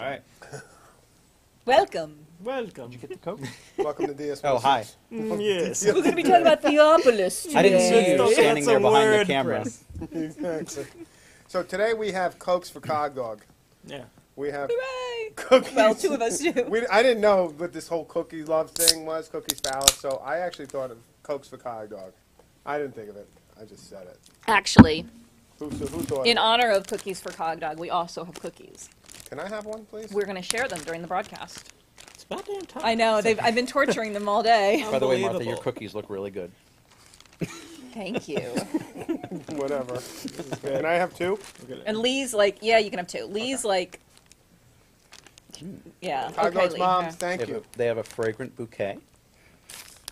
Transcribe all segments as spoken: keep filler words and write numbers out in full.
All right. Welcome. Welcome. Did you get the Coke? Welcome to D S one oh six. Oh, hi. Mm, yes. We're going to be talking about Theopolis today. I didn't see you standing there behind the camera. Exactly. So today we have Cokes for Cog Dog. Yeah. We have Hooray! Cookies. Well, two of us do. We, I didn't know what this whole Cookie Love thing was, Cookies for Alice, so I actually thought of Cokes for Cog Dog. I didn't think of it. I just said it. Actually, who, so who thought in honor of Cookies for Cog Dog, we also have cookies. Can I have one, please? We're going to share them during the broadcast. It's about damn time. I know. They've, I've been torturing them all day. By the way, Martha, your cookies look really good. Thank you. Whatever. Can I have two? And Lee's like, yeah, you can have two. Lee's okay. like, yeah. Cog okay, Dog's Lee. Moms, yeah. Thank they you. A, they have a fragrant bouquet.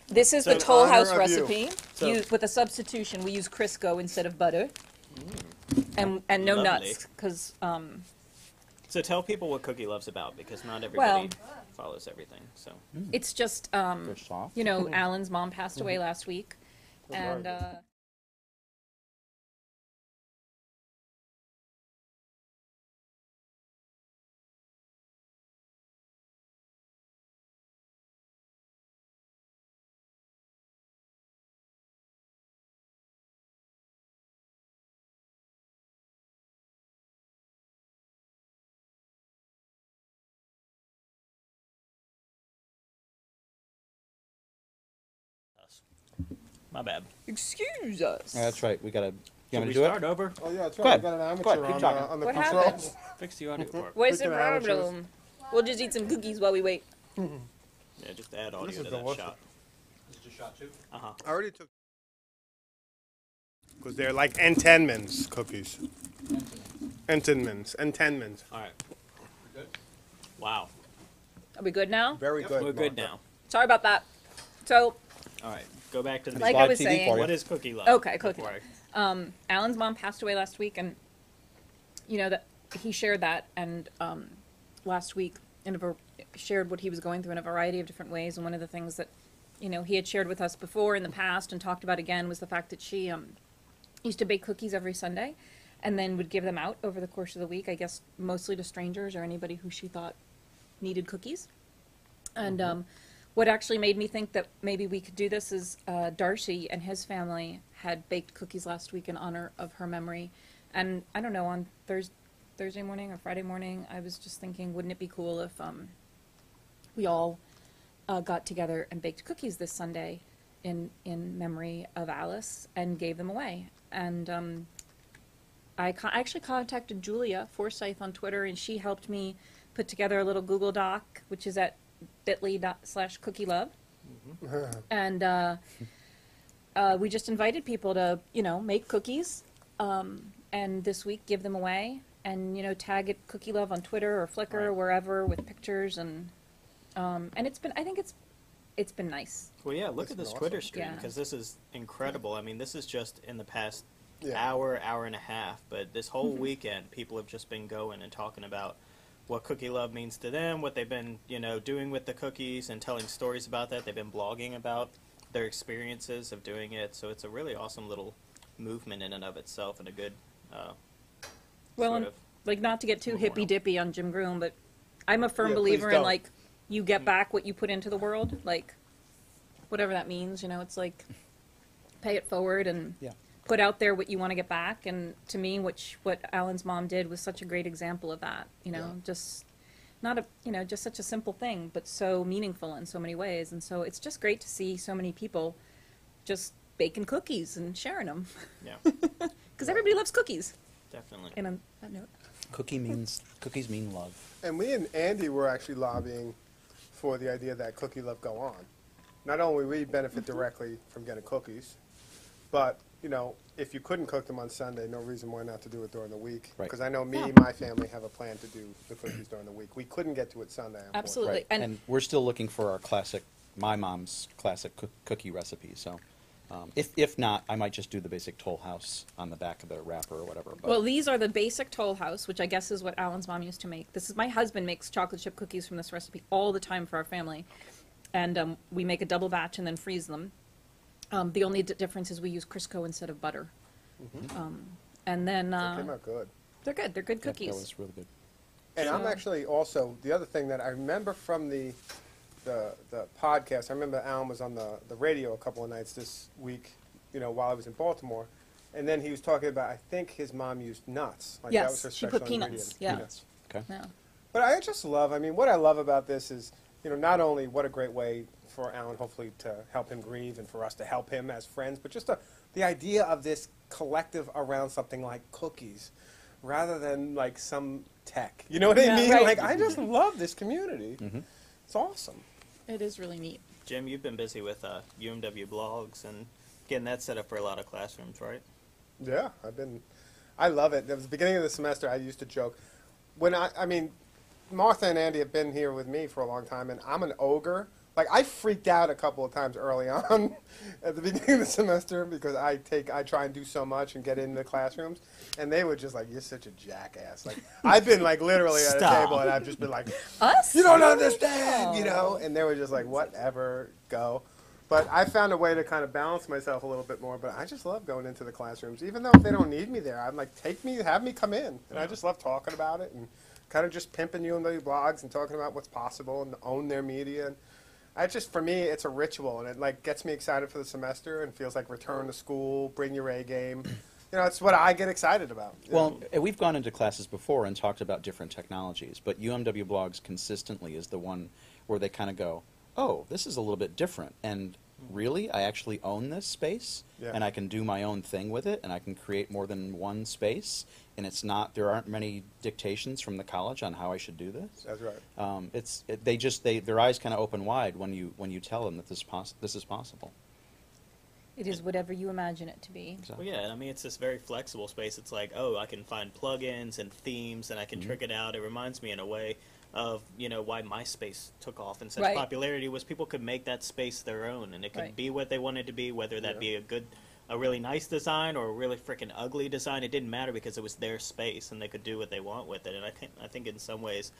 This is so the Toll House recipe. So use, with a substitution, we use Crisco instead of butter. Mm. And, and no Lovely. Nuts, because... Um, so tell people what Cookie Love's about, because not everybody well, follows everything. So mm. It's just, um, you know, mm. Alan's mom passed away mm. last week. Oh, and... Uh, My bad. Excuse us. Yeah, that's right. We gotta. You want to do start it? Over? Oh yeah, that's right. Go we ahead. Got an amateur Go on, uh, on the what controls. Fix the audio part. What's the problem? We'll just eat some cookies while we wait. Mm-hmm. Yeah, just add audio this to that delicious. Shot. This is just shot two. Uh huh. I already took. Because they're like Entenmann's cookies. Entenmann's. Entenmann's. All right. We're good. Wow. Are we good now? Very yep. good. We're good now. Sorry about that. So. All right. Go back to the like I was T V saying. Party. What is Cookie Love? Okay, Cookie Love. Um, Alan's mom passed away last week, and you know that he shared that, and um, last week, and shared what he was going through in a variety of different ways. And one of the things that you know he had shared with us before in the past and talked about again was the fact that she um, used to bake cookies every Sunday, and then would give them out over the course of the week. I guess mostly to strangers or anybody who she thought needed cookies, and. Mm-hmm. um, What actually made me think that maybe we could do this is uh, Darcy and his family had baked cookies last week in honor of her memory. And I don't know, on Thursday, Thursday morning or Friday morning, I was just thinking, wouldn't it be cool if um, we all uh, got together and baked cookies this Sunday in, in memory of Alice and gave them away. And um, I, co I actually contacted Julia Forsyth on Twitter, and she helped me put together a little Google Doc, which is at bit dot l y slash cookie love mm-hmm. and uh, uh, we just invited people to you know make cookies um, and this week give them away and you know tag it Cookie Love on Twitter or Flickr right. or wherever with pictures and um, and it's been I think it's it's been nice. Well, yeah, look it's at this awesome. Twitter stream because yeah. this is incredible. I mean, this is just in the past yeah. hour hour and a half, but this whole mm-hmm. weekend people have just been going and talking about. What Cookie Love means to them, what they've been, you know, doing with the cookies and telling stories about that. They've been blogging about their experiences of doing it. So it's a really awesome little movement in and of itself and a good, uh, well, sort of like not to get too hippy dippy on Jim Groom, but I'm a firm yeah, believer in like, you get back what you put into the world, like whatever that means, you know, it's like pay it forward and yeah. put out there what you want to get back, and to me, which what Alan's mom did was such a great example of that. You know, yeah. just not a you know just such a simple thing, but so meaningful in so many ways. And so it's just great to see so many people just baking cookies and sharing them. Yeah, because yeah. everybody loves cookies. Definitely. And on that note, cookie means cookies mean love. And we and Andy were actually lobbying for the idea that Cookie Love go on. Not only we benefit mm-hmm. directly from getting cookies, but you know, if you couldn't cook them on Sunday, no reason why not to do it during the week. Because right. I know me and yeah. my family have a plan to do the cookies during the week. We couldn't get to it Sunday. Absolutely. Right. And, and we're still looking for our classic, my mom's classic co cookie recipe. So um, if, if not, I might just do the basic Toll House on the back of the wrapper or whatever. But well, these are the basic Toll House, which I guess is what Alan's mom used to make. This is my husband makes chocolate chip cookies from this recipe all the time for our family. And um, we make a double batch and then freeze them. Um, the only d difference is we use Crisco instead of butter. Mm-hmm. um, and then uh, they came out good. They're good. They're good cookies. Yeah, that was really good. And so. I'm actually also, the other thing that I remember from the the, the podcast, I remember Alan was on the, the radio a couple of nights this week, you know, while I was in Baltimore, and then he was talking about, I think his mom used nuts. Like yes, that was her she put peanuts. Yeah. Peanuts. Okay. Yeah. But I just love, I mean, what I love about this is, you know, not only what a great way for Alan, hopefully, to help him grieve and for us to help him as friends, but just the, the idea of this collective around something like cookies rather than like some tech. You know what yeah, I mean? Right. Like, I just love this community. Mm-hmm. It's awesome. It is really neat. Jim, you've been busy with uh, U M W Blogs and getting that set up for a lot of classrooms, right? Yeah, I've been, I love it. It was the beginning of the semester, I used to joke. When I, I mean, Martha and Andy have been here with me for a long time, and I'm an ogre. Like, I freaked out a couple of times early on at the beginning of the semester because I take, I try and do so much and get into classrooms, and they were just like, "You're such a jackass." Like, I've been like literally Stop. at a table, and I've just been like, "Us? You don't understand," oh. you know. And they were just like, "Whatever, go." But I found a way to kind of balance myself a little bit more. But I just love going into the classrooms, even though if they don't need me there, I'm like, "Take me, have me come in," and yeah. I just love talking about it and kind of just pimping U M W Blogs and talking about what's possible and own their media. And I just, for me, it's a ritual, and it like gets me excited for the semester and feels like return to school, bring your A game. You know, it's what I get excited about. Well, know? We've gone into classes before and talked about different technologies, but U M W Blogs consistently is the one where they kind of go, oh, this is a little bit different, and really, I actually own this space, yeah. and I can do my own thing with it, and I can create more than one space, and it's not, there aren't many dictations from the college on how I should do this. That's right. Um, it's, it, they just, they, their eyes kind of open wide when you, when you tell them that this, poss this is possible. It is whatever you imagine it to be. Exactly. Well, yeah, I mean, it's this very flexible space. It's like, oh, I can find plugins and themes, and I can mm-hmm. trick it out. It reminds me in a way of, you know, why MySpace took off in such right. popularity was people could make that space their own, and it could right. be what they wanted to be, whether that yeah. be a good, a really nice design or a really freaking ugly design. It didn't matter because it was their space, and they could do what they want with it. And I think, I think in some ways,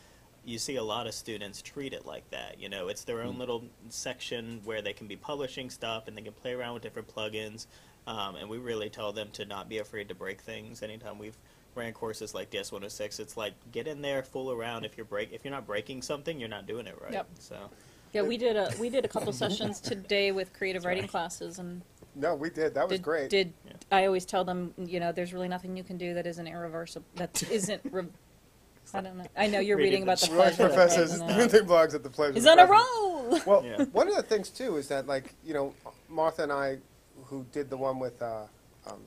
you see a lot of students treat it like that. You know, it's their own mm. little section where they can be publishing stuff, and they can play around with different plugins. Um, and we really tell them to not be afraid to break things. Anytime we've ran courses like D S one oh six, it's like, get in there, fool around. If you're break, if you're not breaking something, you're not doing it right. Yep. So, yeah, we did a we did a couple sessions today with creative That's writing right. classes, and no, we did. That was did, great. Did yeah. I always tell them, you know, there's really nothing you can do that isn't irreversible. That isn't. Re I don't know. I know you're reading, reading about the pleasure. Professors, blogs at the pleasure. Is on a roll. Well, yeah. one of the things too is that, like, you know, Martha and I, who did the one with uh, um,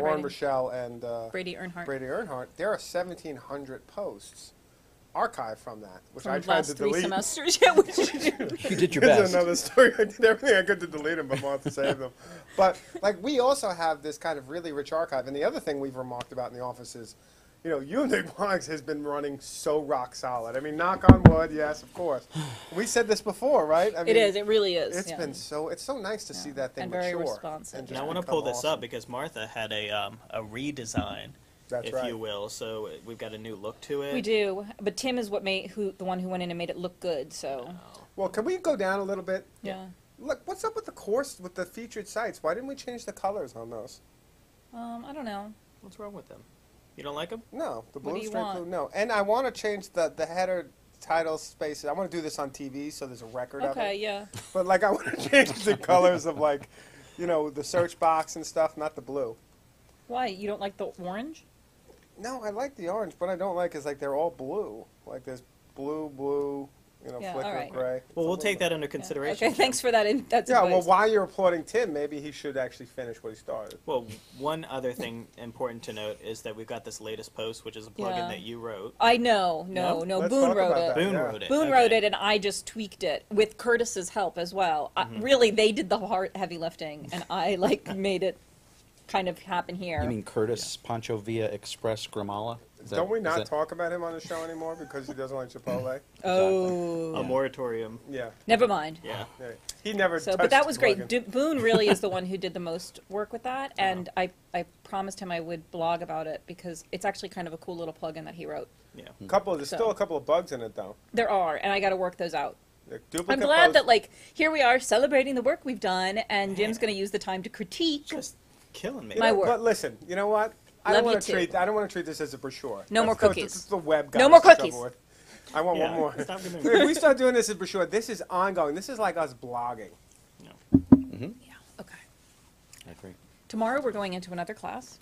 Warren Michelle and uh, Brady Earnhardt. Brady Earnhardt. There are seventeen hundred posts archived from that, which from I tried to delete. From the last three semesters, yeah, which you did. You did your best. It's another story. I did everything I could to delete them, but Martha saved them. But like, we also have this kind of really rich archive, and the other thing we've remarked about in the office is, you know, U M W Blogs has been running so rock solid. I mean, knock on wood, yes, of course. We said this before, right? I mean, it is. It really is. It's yeah. been so. It's so nice to yeah. see that thing and mature. Very responsive. And, and I want to pull this awesome. up because Martha had a um, a redesign, That's if right. you will. So we've got a new look to it. We do, but Tim is what made who the one who went in and made it look good. So. Oh. Well, can we go down a little bit? Yeah. Look, what's up with the course with the featured sites? Why didn't we change the colors on those? Um, I don't know. What's wrong with them? You don't like them? No, the blue straight blue. No, and I want to change the the header title spaces. I want to do this on T V, so there's a record okay, of it. Okay, yeah. But like, I want to change the colors of like, you know, the search box and stuff, not the blue. Why? You don't like the orange? No, I like the orange. What I don't like is like they're all blue. Like there's blue, blue. You know, yeah, flicker right. gray. Well, we'll take that under consideration. Yeah. Okay, thanks for that. In that's yeah, well, while you're applauding Tim, maybe he should actually finish what he started. Well, one other thing important to note is that we've got this latest post, which is a plugin yeah. that you wrote. I know. No, no. no Boone wrote it. That, Boone yeah. wrote it. Boone okay. wrote it, and I just tweaked it with Curtis's help as well. Mm-hmm. I, really, they did the hard, heavy lifting, and I, like, made it kind of happen here. You mean Curtis, yeah. Pancho Villa Express, Grimala? That, Don't we not talk about him on the show anymore because he doesn't like Chipotle? Oh. Yeah. A moratorium. Yeah. Never mind. Yeah. yeah. He never so, touched But that was great. Du Boone really is the one who did the most work with that, and yeah. I, I promised him I would blog about it because it's actually kind of a cool little plugin that he wrote. Yeah. A couple of, there's so. still a couple of bugs in it, though. There are, and I got to work those out. I'm glad bugs. that, like, here we are celebrating the work we've done, and Jim's yeah. going to use the time to critique. Just killing me. My work. But listen, you know what? I Love don't want to treat. I don't want to treat this as a brochure. No That's more cookies. It's, it's the web guys. No more cookies. I want yeah, one more. If we start doing this as brochure, this is ongoing. This is like us blogging. Yeah. Mm-hmm. Yeah. Okay. I agree. Tomorrow we're going into another class.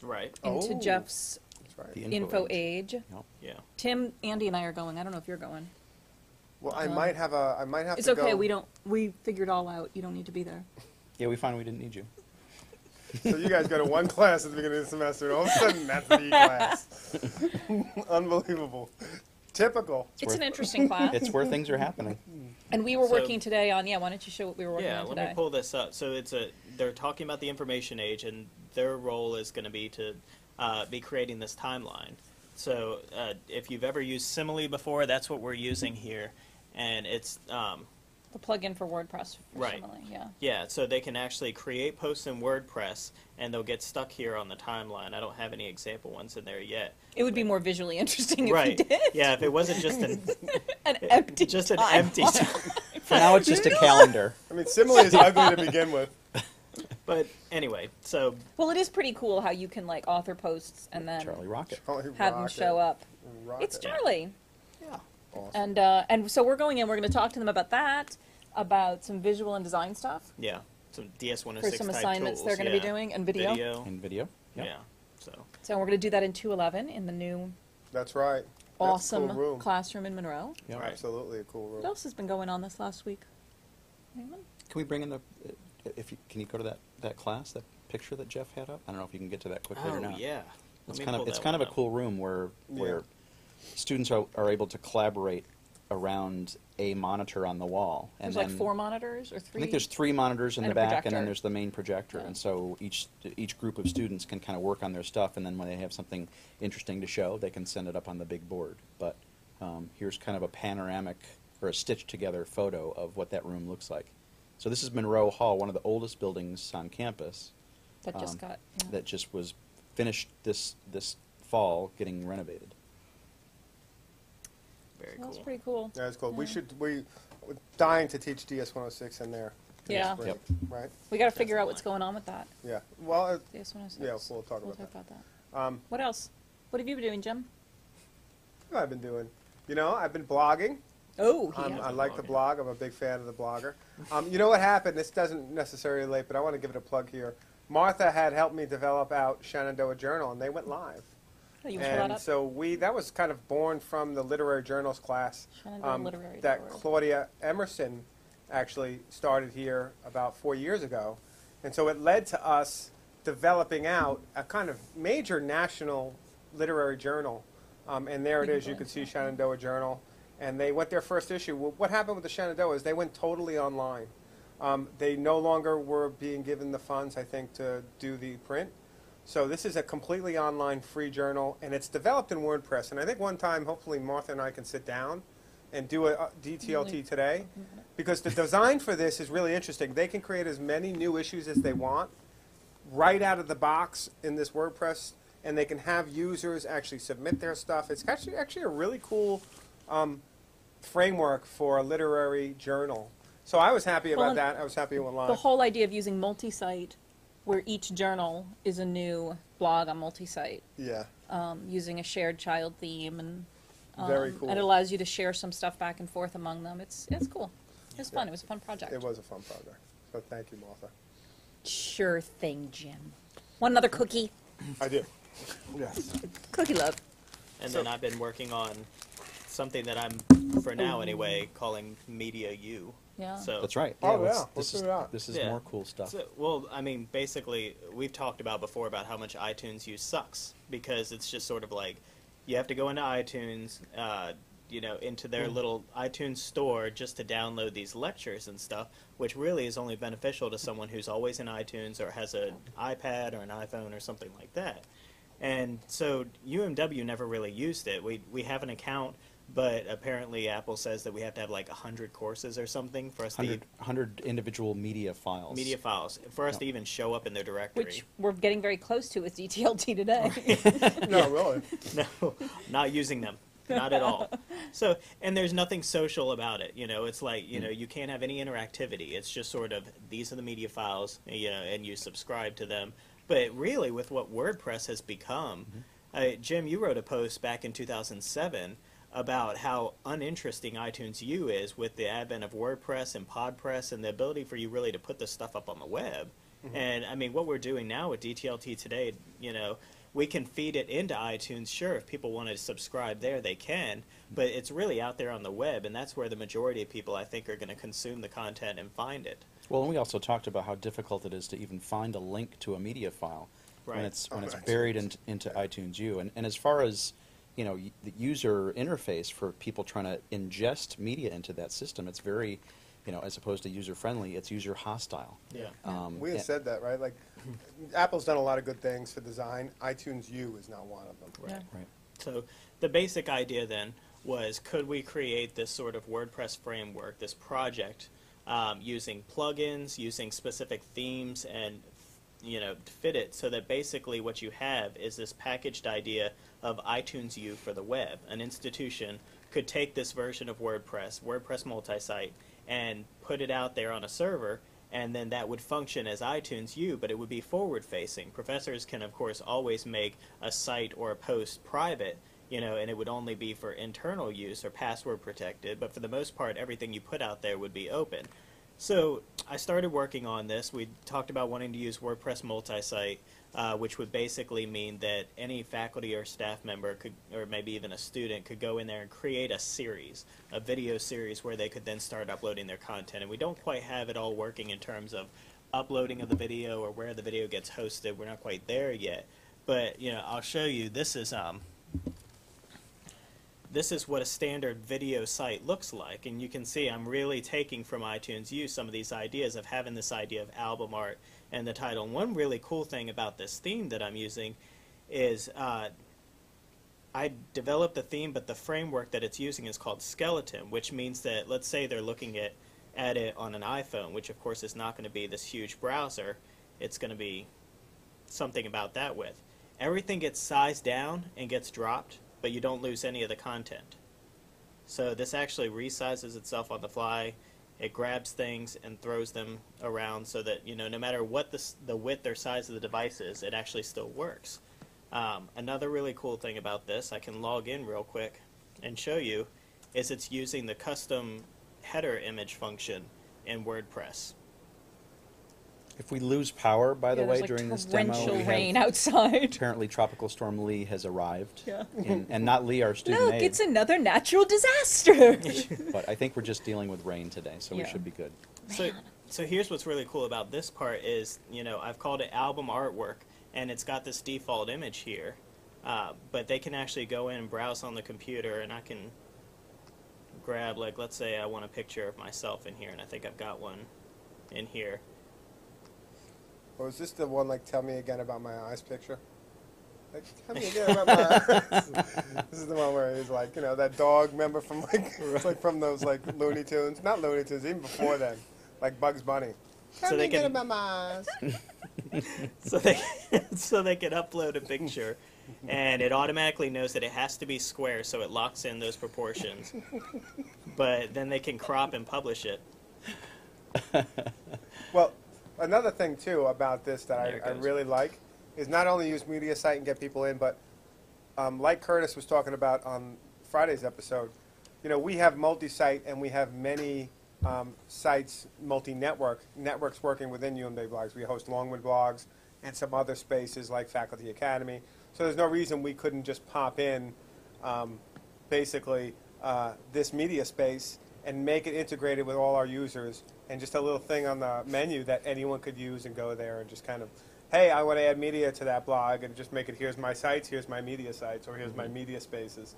Right. Into oh. Jeff's right. info, info age. age. Yep. Yeah. Tim, Andy, and I are going. I don't know if you're going. Well, I um, might have a. I might have. It's to okay. Go. We don't. We figured all out. You don't need to be there. Yeah, we found we didn't need you. So you guys go to one class at the beginning of the semester, and all of a sudden that's the class. Unbelievable. Typical. It's, it's an interesting class. It's where things are happening. And we were so, working today on, yeah, why don't you show what we were working yeah, on today? Yeah, let me pull this up. So it's a, they're talking about the information age, and their role is going to be to uh, be creating this timeline. So uh, if you've ever used Simile before, that's what we're using here. And it's... Um, the plugin for WordPress. For right. Simile, yeah. Yeah, so they can actually create posts in WordPress, and they'll get stuck here on the timeline. I don't have any example ones in there yet. It would be more visually interesting right. if you did. Yeah, if it wasn't just an, an it, empty just an time empty time. For now, it's just a calendar. I mean, Simile is ugly to begin with. But anyway, so. Well, it is pretty cool how you can like author posts and then Charlie Rocket. Charlie have Rocket. them show up. Rocket. It's Charlie. Yeah. Awesome. And uh, and so we're going in. We're going to talk to them about that, about some visual and design stuff. Yeah, some D S one oh six for some assignments tools. They're going to yeah. be doing, and video. video. And video. Yep. Yeah. So. So we're going to do that in two eleven in the new. That's right. Awesome That's cool classroom in Monroe. Yeah, right. Absolutely a cool room. What else has been going on this last week? Anyone? Can we bring in the? Uh, if you, can you go to that that class that picture that Jeff had up? I don't know if you can get to that quickly oh, or not. Oh yeah. It's kind of it's kind of a cool room where where. Yeah. Students are, are able to collaborate around a monitor on the wall. And there's then like four monitors or three? I think there's three monitors in the back projector. And then there's the main projector. Yeah. And so each each group of students can kind of work on their stuff, and then when they have something interesting to show, they can send it up on the big board. But um, here's kind of a panoramic or a stitched together photo of what that room looks like. So this is Monroe Hall, one of the oldest buildings on campus. That um, just got... Yeah. That just was finished this this fall getting renovated. Very cool. That's pretty cool. Yeah, that's cool. Yeah. We should we we're dying to teach D S one oh six in there. Yeah. Spring, yep. Right. We got to figure out what's going on with that. Yeah. Well. Uh, D S one oh six. Yeah. We'll talk we'll about talk that. About that. Um, what else? What have you been doing, Jim? What I've been doing. You know, I've been blogging. Oh. He um, I like blogging. the blog. I'm a big fan of the blogger. Um, you know what happened? This doesn't necessarily relate, but I want to give it a plug here. Martha had helped me develop out Shenandoah Journal, and they went live. You and so we, that was kind of born from the literary journals class um, literary that journal. Claudia Emerson actually started here about four years ago. And so it led to us developing out a kind of major national literary journal. Um, and there it is. You can see Shenandoah Journal. And they went their first issue. Well, what happened with the Shenandoah is they went totally online. Um, they no longer were being given the funds, I think, to do the print. So this is a completely online free journal, and it's developed in WordPress. And I think one time, hopefully, Martha and I can sit down and do a D T L T today, because the design for this is really interesting. They can create as many new issues as they want right out of the box in this WordPress, and they can have users actually submit their stuff. It's actually, actually a really cool um, framework for a literary journal. So I was happy about well, that. I was happy it went live. The whole idea of using multi-site where each journal is a new blog on multi-site. Yeah. Um, using a shared child theme, and um, Very cool. and it allows you to share some stuff back and forth among them. It's it's cool. It was yeah. fun. It was a fun project. It was a fun project. So thank you, Martha. Sure thing, Jim. Want another cookie? I do. Yes. Cookie love. And so then I've been working on something that I'm, for now anyway, calling Media U. Yeah. So that's right. Yeah, oh, yeah. This is, this is yeah. more cool stuff. So, well, I mean, basically, we've talked about before about how much iTunes U sucks, because it's just sort of like you have to go into iTunes, uh, you know, into their mm. little iTunes store just to download these lectures and stuff, which really is only beneficial to someone who's always in iTunes or has an iPad or an iPhone or something like that. And so U M W never really used it. We, we have an account. But apparently Apple says that we have to have like one hundred courses or something for us one hundred, to... one hundred individual media files. Media files. For us no. to even show up in their directory. Which we're getting very close to with D T L T today. Right. No, really. No, not using them. Not at all. So, and there's nothing social about it. You know, it's like, you mm. know, you can't have any interactivity. It's just sort of, these are the media files, you know, and you subscribe to them. But really, with what WordPress has become, mm-hmm. uh, Jim, you wrote a post back in two thousand seven about how uninteresting iTunes U is with the advent of WordPress and Podpress and the ability for you really to put this stuff up on the web. Mm-hmm. And, I mean, what we're doing now with D T L T today, you know, we can feed it into iTunes. Sure, if people want to subscribe there, they can. But it's really out there on the web, and that's where the majority of people, I think, are going to consume the content and find it. Well, and we also talked about how difficult it is to even find a link to a media file right. when it's, when oh, it's right. buried in, into yeah. iTunes U. And, and as far as, you know, the user interface for people trying to ingest media into that system, it's very, you know, as opposed to user-friendly, it's user-hostile. Yeah. Um, we have said that, right? Like, Apple's done a lot of good things for design. iTunes U is not one of them. Right. Yeah. Right. So the basic idea then was, could we create this sort of WordPress framework, this project, um, using plugins, using specific themes, and you know, fit it so that basically what you have is this packaged idea of iTunes U for the web. An institution could take this version of WordPress, WordPress multi-site, and put it out there on a server, and then that would function as iTunes U, but it would be forward-facing. Professors can, of course, always make a site or a post private, you know, and it would only be for internal use or password protected, but for the most part, everything you put out there would be open. So I started working on this. We talked about wanting to use WordPress multi-site, uh, which would basically mean that any faculty or staff member could, or maybe even a student, could go in there and create a series, a video series where they could then start uploading their content. And we don't quite have it all working in terms of uploading of the video or where the video gets hosted. We're not quite there yet. But, you know, I'll show you. This is... um. This is what a standard video site looks like, and you can see I'm really taking from iTunes U some of these ideas of having this idea of album art and the title. And one really cool thing about this theme that I'm using is uh, I developed the theme, but the framework that it's using is called Skeleton, which means that, let's say they're looking at, at it on an iPhone, which of course is not going to be this huge browser. It's going to be something about that width. Everything gets sized down and gets dropped, but you don't lose any of the content. So this actually resizes itself on the fly. It grabs things and throws them around so that, you know, no matter what the, the width or size of the device is, it actually still works. Um, another really cool thing about this, I can log in real quick and show you, is it's using the custom header image function in WordPress. If we lose power, by the yeah, way, like during this demo, torrential rain outside. Apparently, Tropical Storm Lee has arrived, yeah. in, and not Lee, our student Look, aide. It's another natural disaster. But I think we're just dealing with rain today, so yeah. we should be good. So, so here's what's really cool about this part is, you know, I've called it album artwork, and it's got this default image here, uh, but they can actually go in and browse on the computer, and I can grab, like, let's say I want a picture of myself in here, and I think I've got one in here. Or is this the one, like, tell me again about my eyes picture? Like, tell me again about my eyes. This is the one where he's like, you know, that dog member from, like, it's like from those, like, Looney Tunes. Not Looney Tunes, even before then. Like Bugs Bunny. Tell so me again about my eyes. so, they, so they can upload a picture, and it automatically knows that it has to be square, so it locks in those proportions. But then they can crop and publish it. Well... Another thing, too, about this that I, I really like is not only use media site and get people in, but um, like Curtis was talking about on Friday's episode, you know, we have multi-site and we have many um, sites, multi-network, networks working within U M W Blogs. We host Longwood Blogs and some other spaces like Faculty Academy. So there's no reason we couldn't just pop in um, basically uh, this media space and make it integrated with all our users, and just a little thing on the menu that anyone could use and go there and just kind of, hey, I want to add media to that blog, and just make it, here's my sites, here's my media sites, or here's mm-hmm. my media spaces.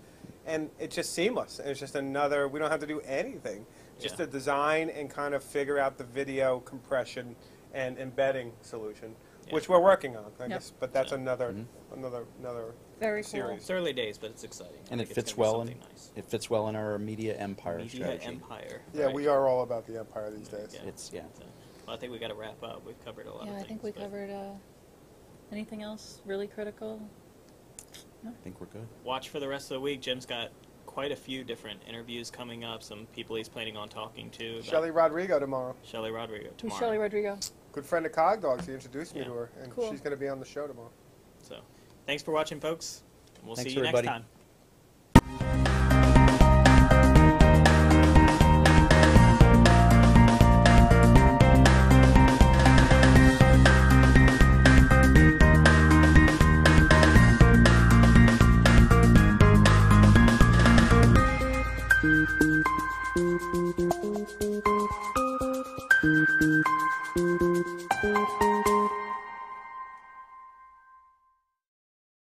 And it's just seamless. It's just another, we don't have to do anything. Yeah. Just to design and kind of figure out the video compression and embedding solution, yeah. which we're working on, I yep. guess. But that's yeah. another, mm-hmm. another, another Very series. Cool. It's early days, but it's exciting. And it fits well in nice. It fits well in our media empire media strategy. Empire. Yeah, right. We are all about the empire these days. Yeah. It's yeah. So, well, I think we got to wrap up. We've covered a lot. Yeah, of things, I think we covered. Uh, anything else really critical? No? I think we're good. Watch for the rest of the week. Jim's got quite a few different interviews coming up. Some people he's planning on talking to. Shelley Rodrigo tomorrow. Shelley Rodrigo tomorrow. Who's Shelley Rodrigo? good friend of Cog Dogs. He introduced me yeah. to her, and cool. she's going to be on the show tomorrow. So, thanks for watching, folks. And we'll thanks see you next everybody. time.